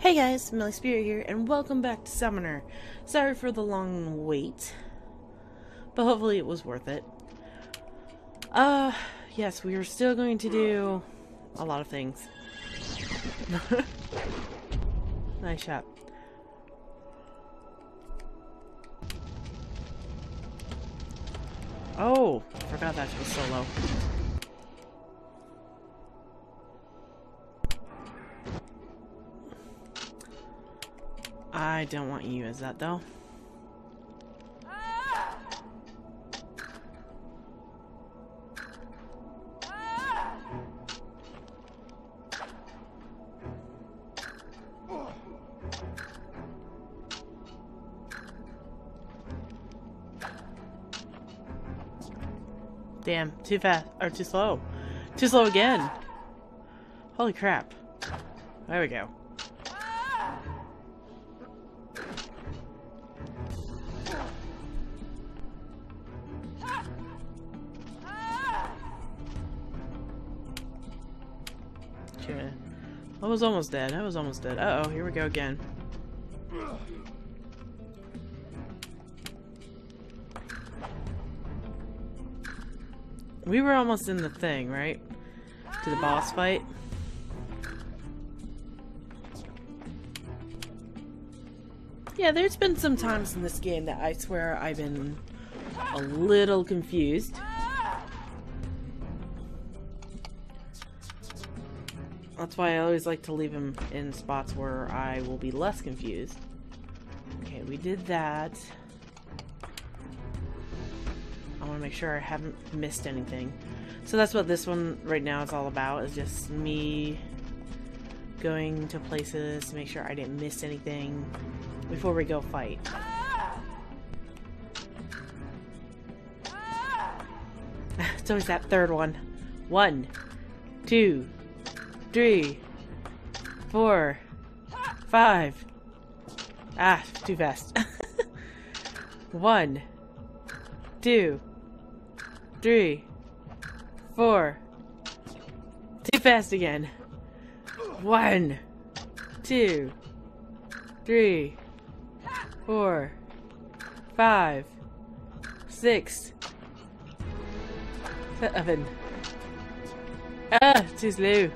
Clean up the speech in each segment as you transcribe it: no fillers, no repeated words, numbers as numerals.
Hey guys, MeliSpirit here, and welcome back to Summoner. Sorry for the long wait, but hopefully it was worth it. Yes, we are still going to do a lot of things. Nice shot. Oh, I forgot that was solo. I don't want you as that though. Damn, too fast or too slow. Too slow again. Holy crap. There we go. I was almost dead. I was almost dead. Uh-oh, here we go again. We were almost in the thing, right? To the boss fight. Yeah, there's been some times in this game that I swear I've been a little confused. That's why I always like to leave him in spots where I will be less confused. Okay, we did that. I want to make sure I haven't missed anything. So that's what this one right now is all about, is just me going to places to make sure I didn't miss anything before we go fight. It's always that third one. 1, 2, 3, 4, 5. Ah, too fast. 1, 2, 3, 4. Too fast again. 1, 2, 3, 4, 5, 6, 7. Ah, too slow.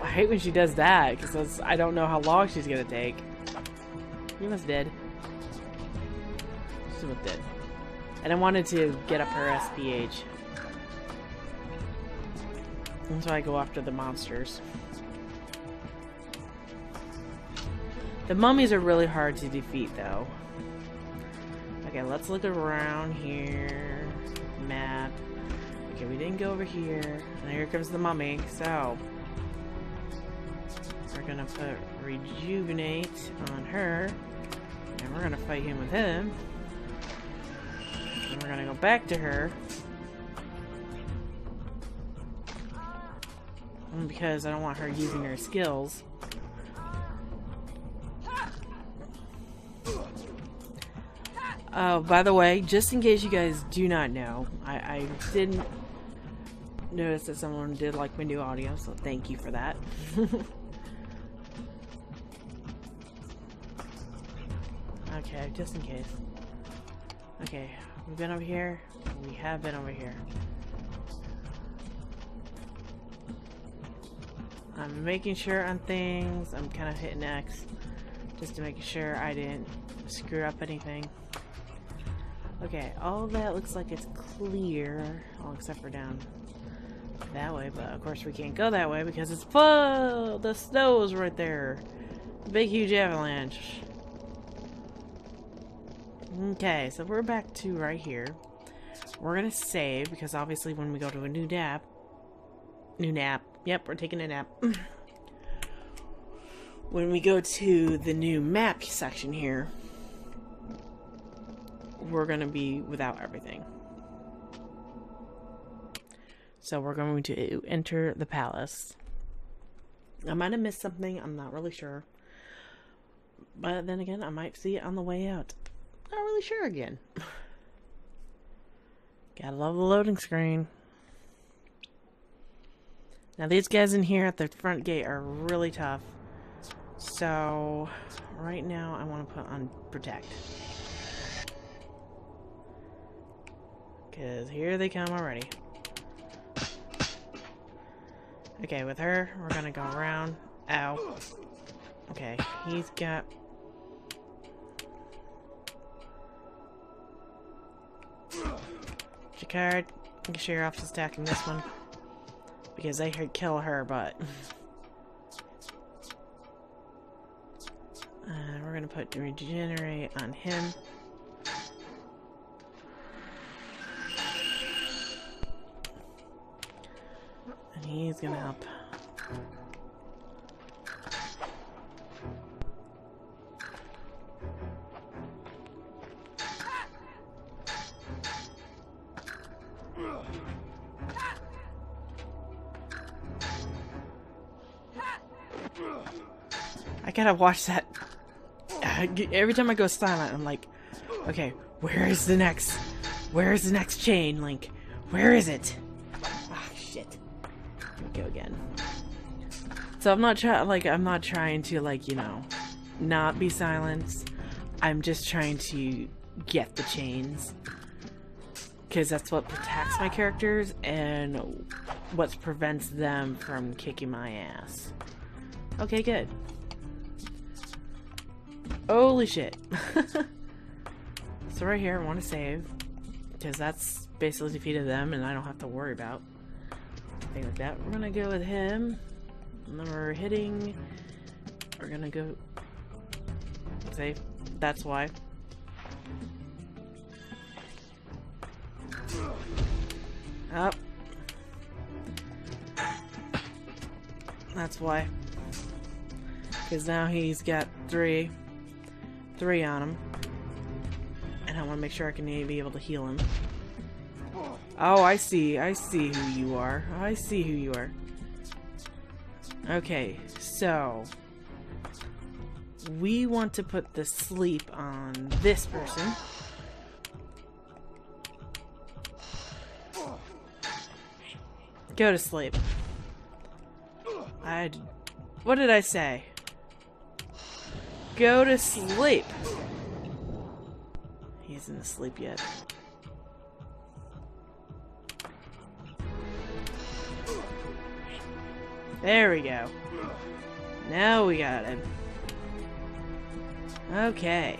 I hate when she does that, because I don't know how long she's gonna take. She was dead. She was dead. And I wanted to get up her SPH. That's why I go after the monsters. The mummies are really hard to defeat, though. Okay, let's look around here. Map. Okay, we didn't go over here. And here comes the mummy, so... we're gonna put rejuvenate on her, and we're gonna fight him with him, and we're gonna go back to her, because I don't want her using her skills. Oh, by the way, just in case you guys do not know, I didn't notice that someone did like my new audio, so thank you for that. Okay, just in case. Okay, we've been over here. We have been over here. I'm making sure on things. I'm kind of hitting X just to make sure I didn't screw up anything. Okay, all that looks like it's clear. All except for down that way, but of course we can't go that way because it's full! The snow is right there. Big huge avalanche. Okay, so we're back to right here. We're gonna save, because obviously when we go to a new nap... Yep, we're taking a nap. When we go to the new map section here, we're gonna be without everything. So we're going to enter the palace. I might have missed something, I'm not really sure. But then again, I might see it on the way out. Not really sure again. Gotta love the loading screen. Now these guys in here at the front gate are really tough. So right now I want to put on protect, because here they come already. Okay, with her we're gonna go around. Ow. Okay, he's got Jakar. Make sure you're off to stacking this one, because they could kill her. But we're gonna put regenerate on him. And he's gonna help. I gotta watch that. Every time I go silent, I'm like, okay, where is the next chain link? Where is it? Ah, shit. Here we go again. So I'm not trying to you know, not be silenced. I'm just trying to get the chains, because that's what protects my characters and what prevents them from kicking my ass. Okay, good. Holy shit. So right here I want to save, because that's basically defeated them and I don't have to worry about anything like that. We're gonna go with him. Remember hitting. We're gonna go save. That's why. Up. That's why. Because now he's got three on him, and I want to make sure I can be able to heal him. Oh, I see who you are. I see who you are. Okay, so we want to put the sleep on this person. Go to sleep. What did I say? Go to sleep. He isn't asleep yet. There we go. Now we got him. Okay.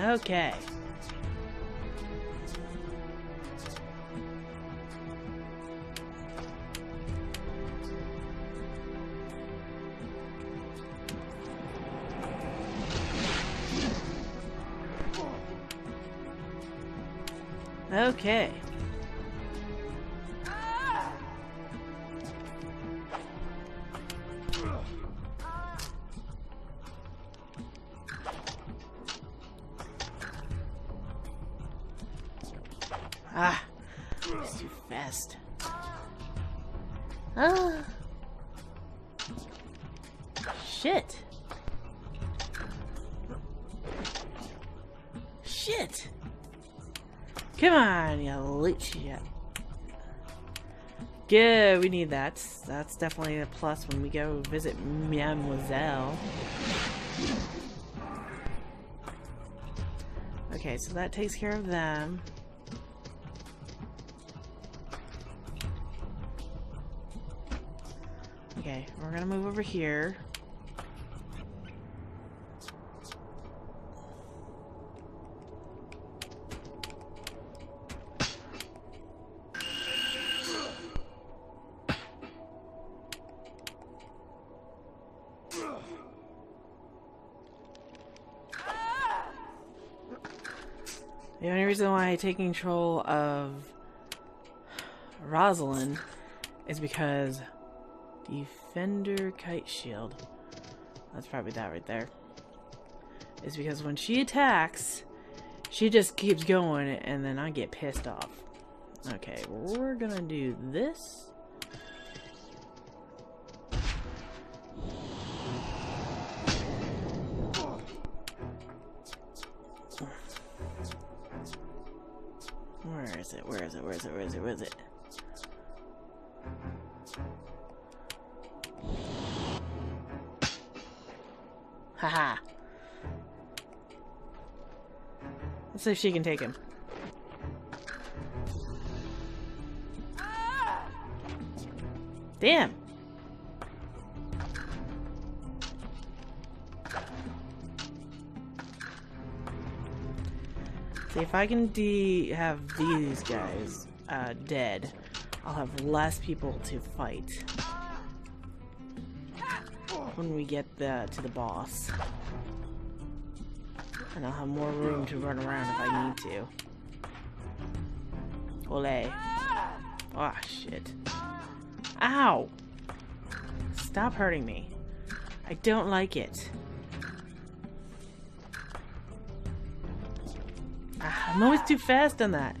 Okay. Okay. Shit! Come on, you leech! Yeah. Good, we need that. That's definitely a plus when we go visit Mademoiselle. Okay, so that takes care of them. Okay, we're gonna move over here. The only reason why I take control of Rosalind is because Defender Kite Shield. That's probably that right there. Is because when she attacks, she just keeps going and then I get pissed off. Okay, we're gonna do this. it? Where is it? Where is it? Where is it? Where is it? Haha. Let's see if she can take him. Damn. See, if I can have these guys dead, I'll have less people to fight when we get to the boss. And I'll have more room to run around if I need to. Olé. Ah, shit. Ow! Stop hurting me. I don't like it. I'm always too fast on that.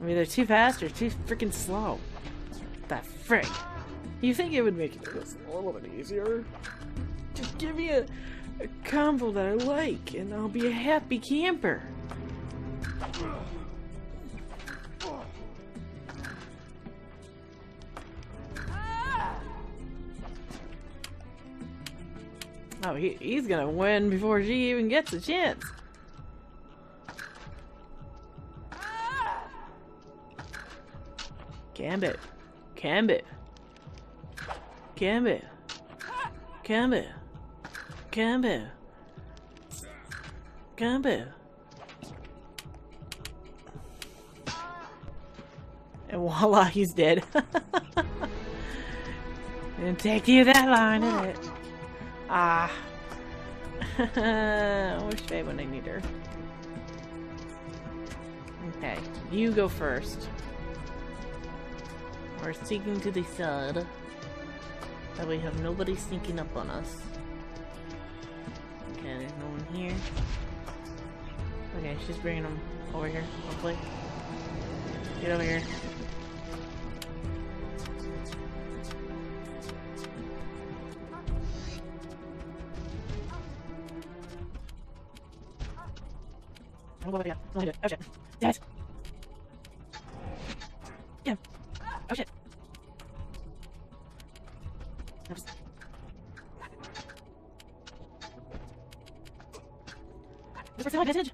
I'm either too fast or too freaking slow. That frick. You think it would make it a little bit easier? Just give me a combo that I like and I'll be a happy camper. Oh, he's gonna win before she even gets a chance. Gambit. Gambit. Gambit. Gambit. Gambit. Gambit. And voila, he's dead. And take you that line, isn't it? Ah. Where's Faye when I need her? Okay, you go first. We're sneaking to the side. That we have nobody sneaking up on us. Okay, there's no one here. Okay, she's bringing them over here, hopefully. Get over here. Oh shit. Yes. Yeah. Oh shit. This works in my advantage.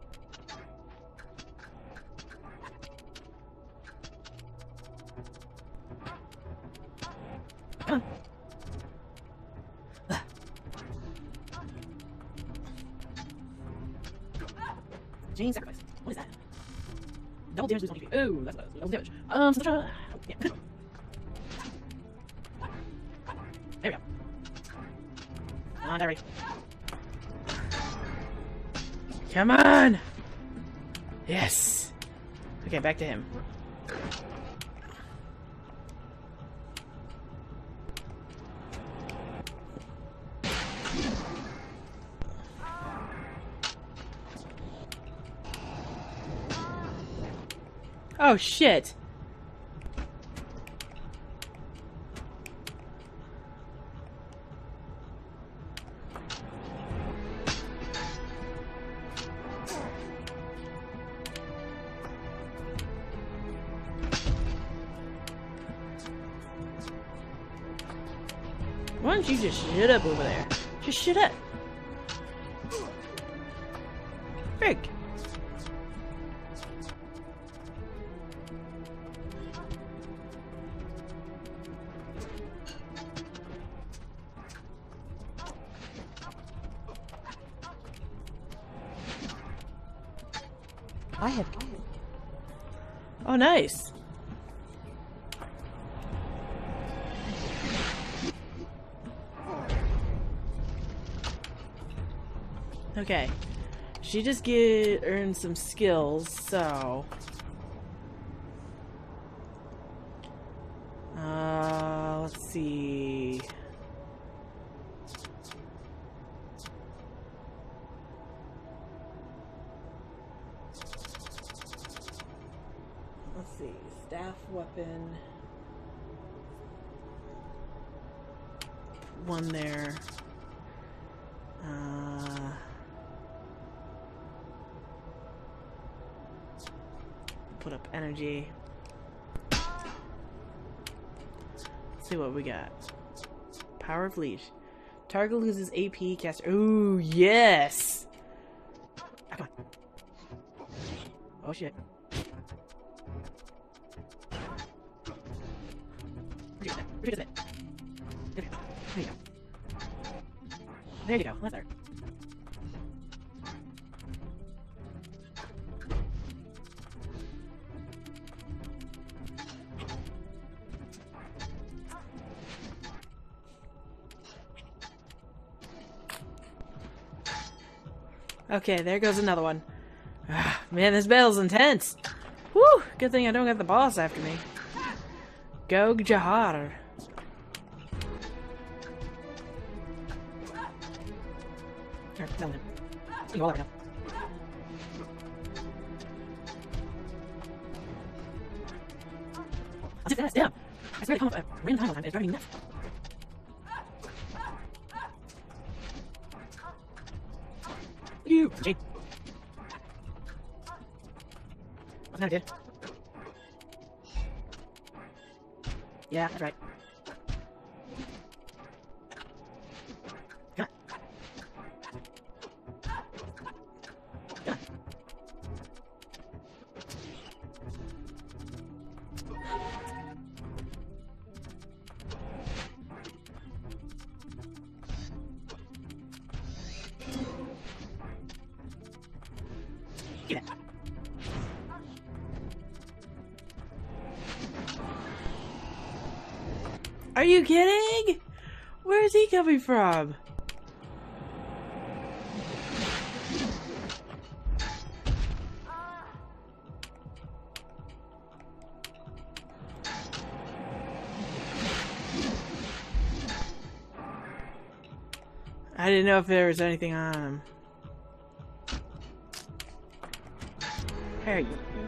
Come on. Jane sacrifice. What is that? Double damage, lose 1 HP. Oh, that's double damage. Yeah. There we go. Come on, Diary. Come on! Yes! Okay, back to him. Oh shit! Why don't you just shut up over there? Just shut up! Frick! Oh, nice. Okay. She just earned some skills, so let's see. Let's see, staff weapon. One there. put up energy. Let's see what we got. Power of Leash. Target loses AP, cast. Ooh, yes! Come on. Oh, shit. Reduce it. There you go. There you go. Leather. Okay, there goes another one. Ah, man, this battle's intense. Woo! Good thing I don't got the boss after me. Go, Jakar. Damn! I swear to God, I ran time on time. It's driving me nuts. You, Jade. What's that, dude? Yeah, that's right. Are you kidding? Where is he coming from? I didn't know if there was anything on him. Hey,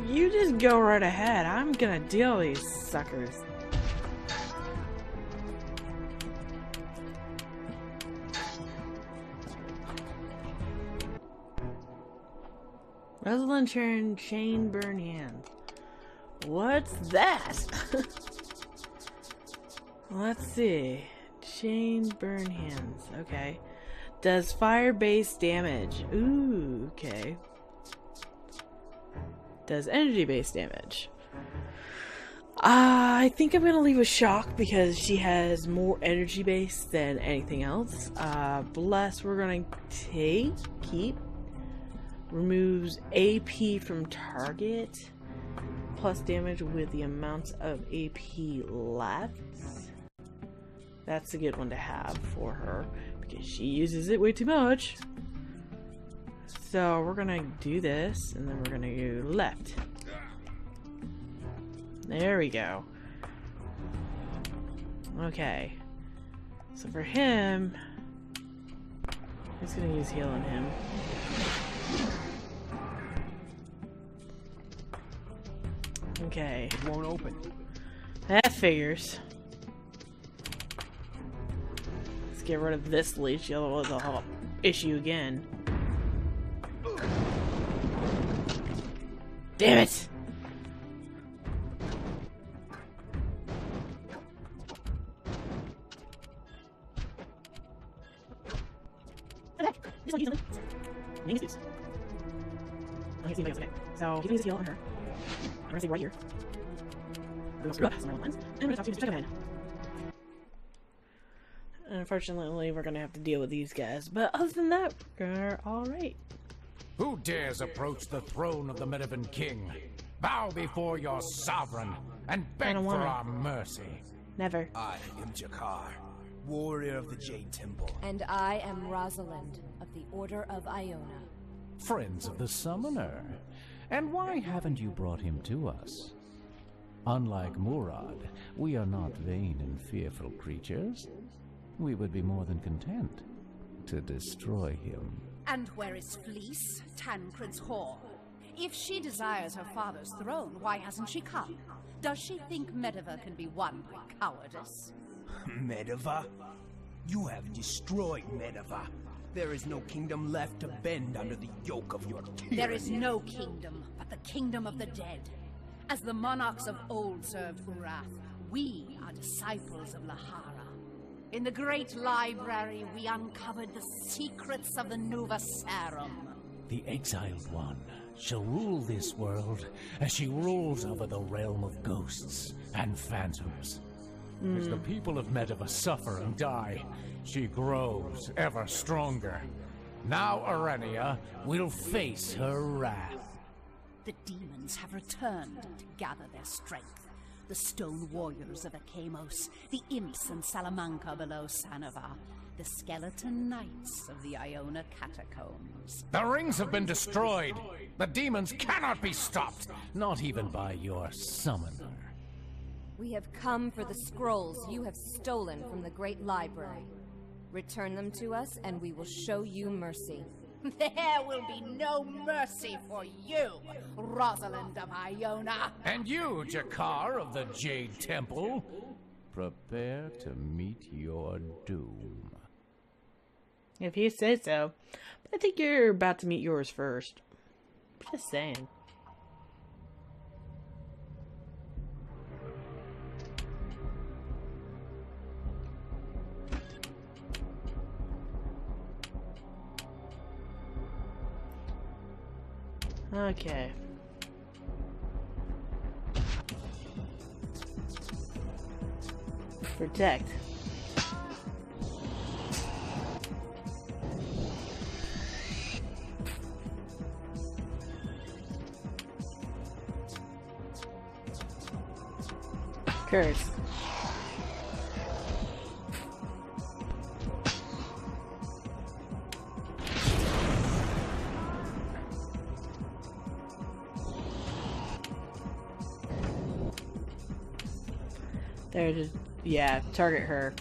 you just go right ahead. I'm gonna deal with these suckers. Rosalind chain burn hand. What's that? Let's see. Chain burn hands. Okay. Does fire based damage. Ooh, okay. Does energy based damage. I think I'm gonna leave with shock because she has more energy based than anything else. Bless, we're gonna take keep. Removes AP from target, plus damage with the amount of AP left. That's a good one to have for her, because she uses it way too much. So we're gonna do this, and then we're gonna go left. There we go. Okay. So for him, I'm just gonna use heal on him. Okay. It won't open. That figures. Let's get rid of this leech, otherwise I'll have an issue again. Damn it! So, he's gonna use a heal on her. I'm gonna stay right here. I'm gonna screw up some of the ones, and I'm gonna talk to you to check them in. Unfortunately, we're gonna have to deal with these guys, but other than that, we're alright. Who dares approach the throne of the Medivan King? Bow before your sovereign, and beg for our mercy. Never. I am Jakar, warrior of the Jade Temple. And I am Rosalind, of the Order of Iona. Friends of the Summoner. And why haven't you brought him to us? Unlike Murad, we are not vain and fearful creatures. We would be more than content to destroy him. And where is Fleece, Tancred's whore? If she desires her father's throne, why hasn't she come? Does she think Medeva can be won by cowardice? Medeva? You have destroyed Medeva. There is no kingdom left to bend under the yoke of your tyranny. There is no kingdom but the kingdom of the dead. As the monarchs of old served Hurath, we are disciples of Lahara. In the great library, we uncovered the secrets of the Nova Sarum. The exiled one shall rule this world as she rules over the realm of ghosts and phantoms. As the people of Medeva suffer and die, she grows ever stronger. Now Arania will face her wrath. The demons have returned to gather their strength. The stone warriors of Akamos, the imps in Salamanca below Sanova, the skeleton knights of the Iona Catacombs. The rings have been destroyed! The demons cannot be stopped! Not even by your summoner. We have come for the scrolls you have stolen from the great library. Return them to us and we will show you mercy. There will be no mercy for you, Rosalind of Iona! And you, Jakar of the Jade Temple! Prepare to meet your doom. If you say so. But I think you're about to meet yours first. Just saying. Okay. Protect. Curse. There's, yeah, target her.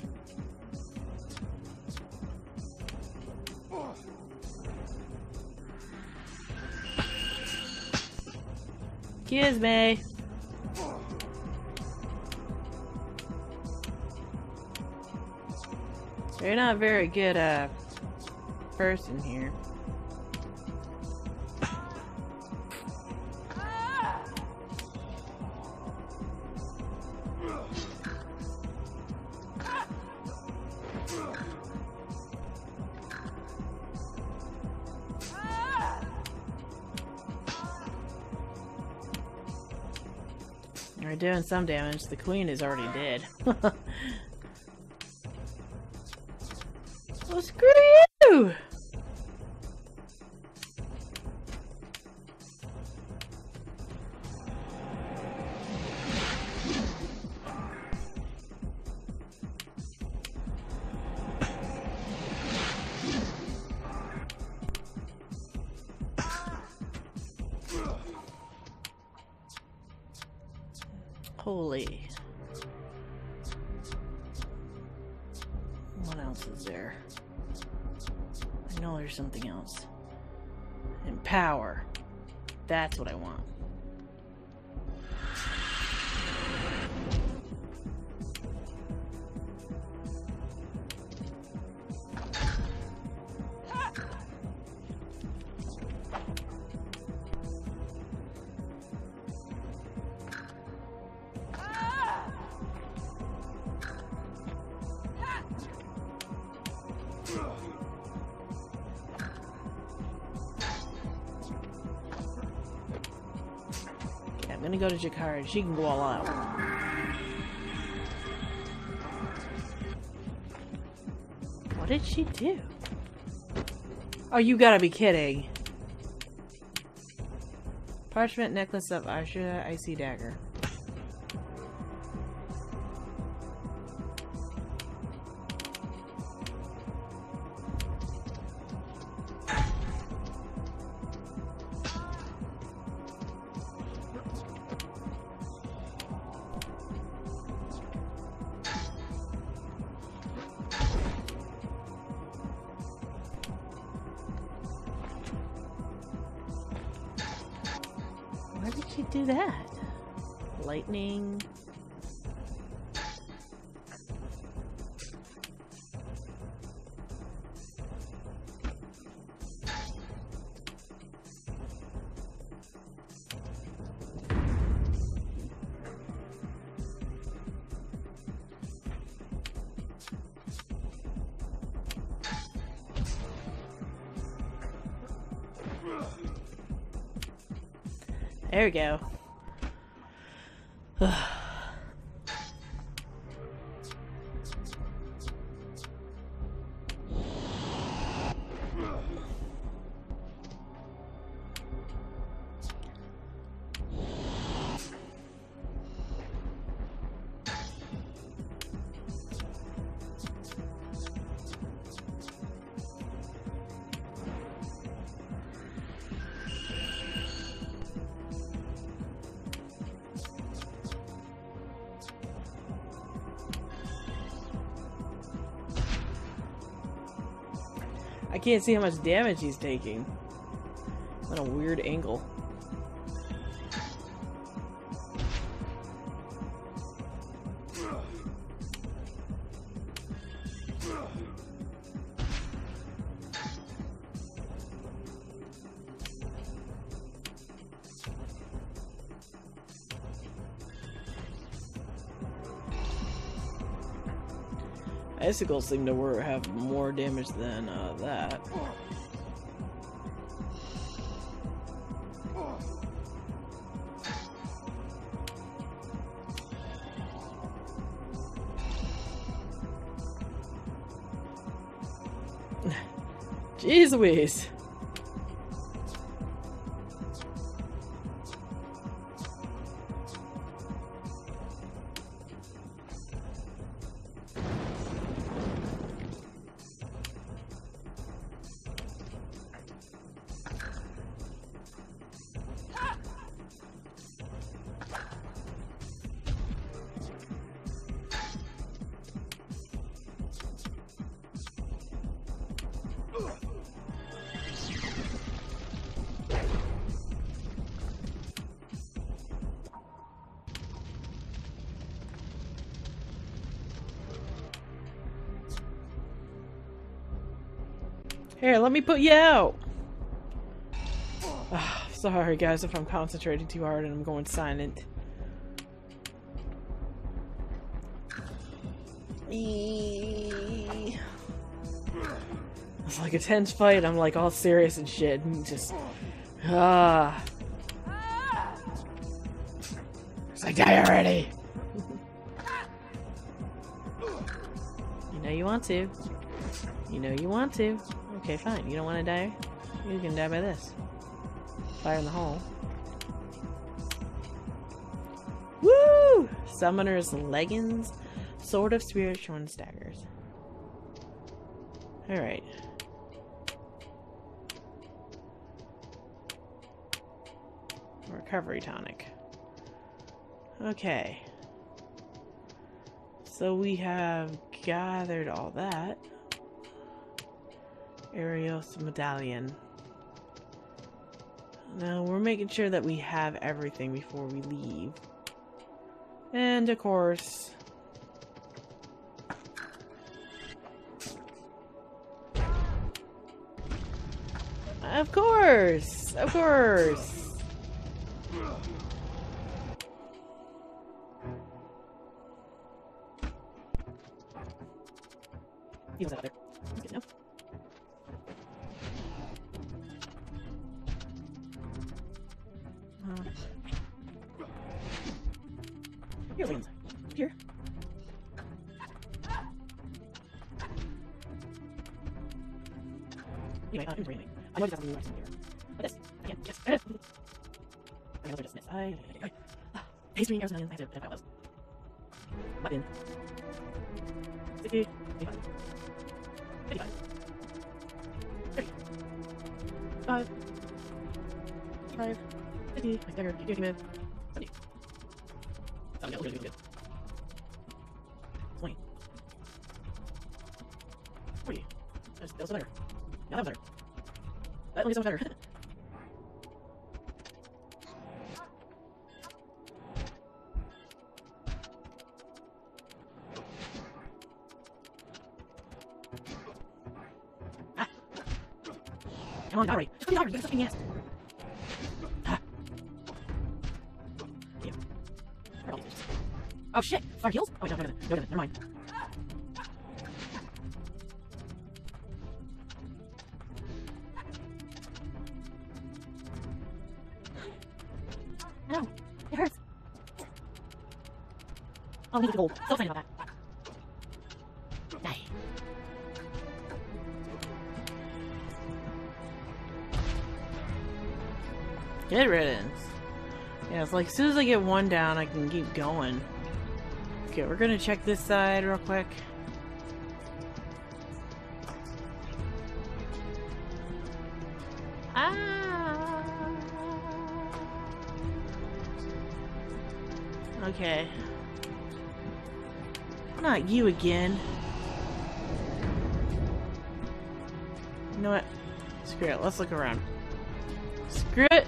Excuse me. You're not very good, person here. Doing some damage. The queen is already dead. Well, screw you! Holy. What else is there? I know there's something else. And power. That's what I want. I'm gonna go to Jakar and she can go all out. What did she do? Oh, you gotta be kidding. Parchment Necklace of Asha, Icy Dagger. Do that. Lightning. There we go. Ugh. I can't see how much damage he's taking. What a weird angle. Icicles seem to have more damage than that. Jeez Louise! Here, let me put you out! Oh, sorry guys if I'm concentrating too hard and I'm going silent. It's like a tense fight, I'm like all serious and shit and just... It's like, die already! You know you want to. You know you want to. Okay, fine. You don't want to die? You can die by this. Fire in the hole. Woo! Summoner's Leggings, Sword of Spirit, Shorn Staggers. Alright. Recovery tonic. Okay. So we have gathered all that. Ariel's medallion. Now we're making sure that we have everything before we leave. And of course... Of course! Of course! He's out there. Good enough. Here. Anyway, I'm breathing. I know that's a little here. But this, I can't just. Another dismiss. Pastry, I have to have button. 60, 85, 55, 30, 5, 5, 50, my dagger, you do it. 20. 40. That was better. Now that was better. That one is so much better. Ah. Come on, Dari. Just come on, Dari. You're such an ass. Oh shit! Fire heals? Oh wait, no, never mind. Oh, we need the gold. So excited about that. Aye. Good riddance. Yeah, it's like as soon as I get one down, I can keep going. Okay, we're gonna check this side real quick. Okay. Not you again. You know what? Screw it. Let's look around. Screw it!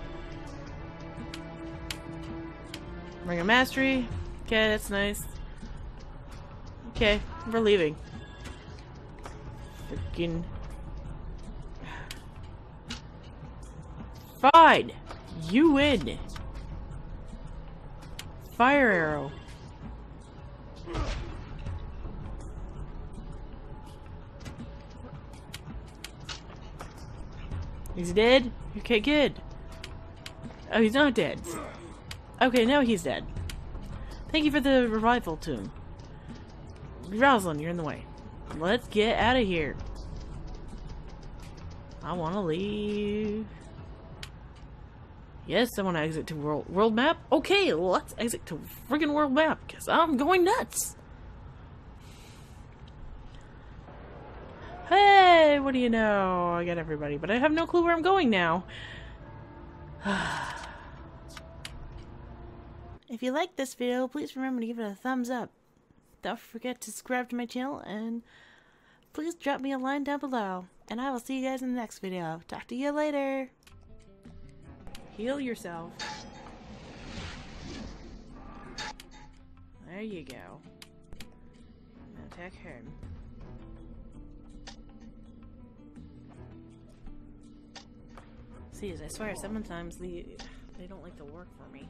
Ring of Mastery. Okay, that's nice. Okay, we're leaving. Freaking... Fine! You win! Fire arrow. He's dead? Okay, good. Oh, he's not dead. Okay, now he's dead. Thank you for the revival tomb. Rosalind, you're in the way. Let's get out of here. I want to leave. Yes, I want to exit to world map. Okay, let's exit to friggin' world map, because I'm going nuts. Hey, what do you know? I got everybody, but I have no clue where I'm going now. If you like this video, please remember to give it a thumbs up. Don't forget to subscribe to my channel, and please drop me a line down below. And I will see you guys in the next video. Talk to you later. Heal yourself. There you go. Now attack her. See, as I swear, sometimes they don't like to work for me.